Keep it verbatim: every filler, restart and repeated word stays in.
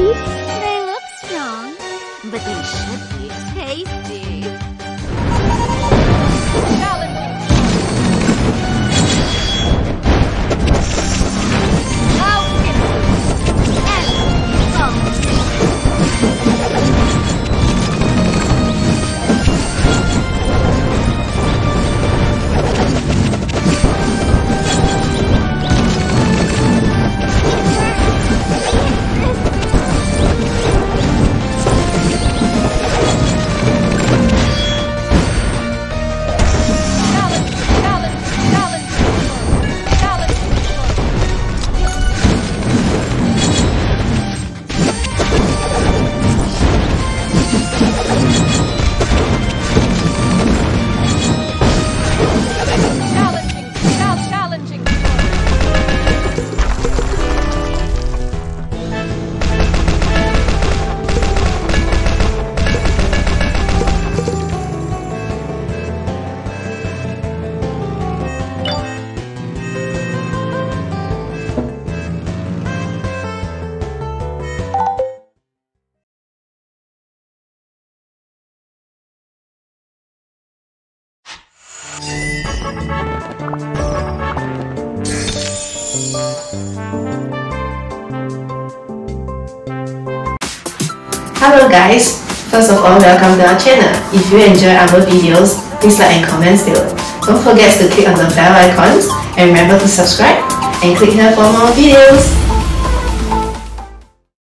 They look strong, but they should be tasty. Hello guys! First of all, welcome to our channel. If you enjoy our videos, please like and comment below. Don't forget to click on the bell icons and remember to subscribe and click here for more videos.